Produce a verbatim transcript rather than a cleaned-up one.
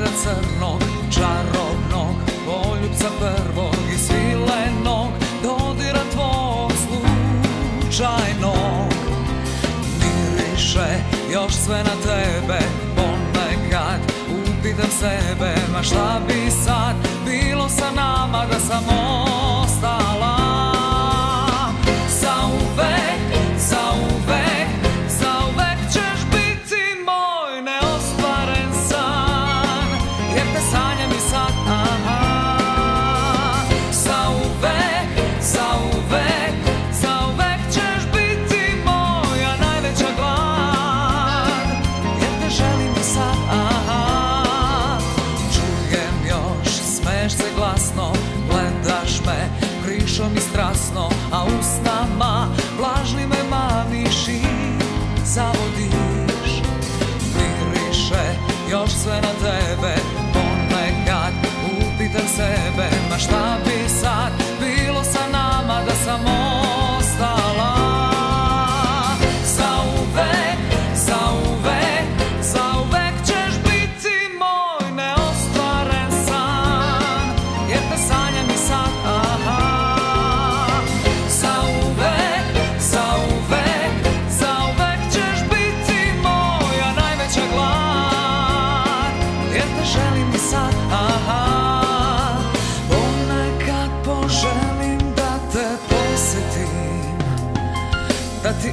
pogleda crnog, čarobnog, poljubca prvog i svilenog, dodira tvog slučajnog. Miriše još sve na tebe, ponekad upitam sebe, ma šta bi sad bilo sa nama da sam ostala. Prišom i strasno, a usnama vlažni me maniš i zavodiš. Miriše još sve na tebe, ponekad upitam sebe, ma šta bi sad bilo sa nama da sam ostala. Zauvek, zauvek, zauvek ćeš biti moj neostvaren san, jer te sanjam i sad, aha. Da ti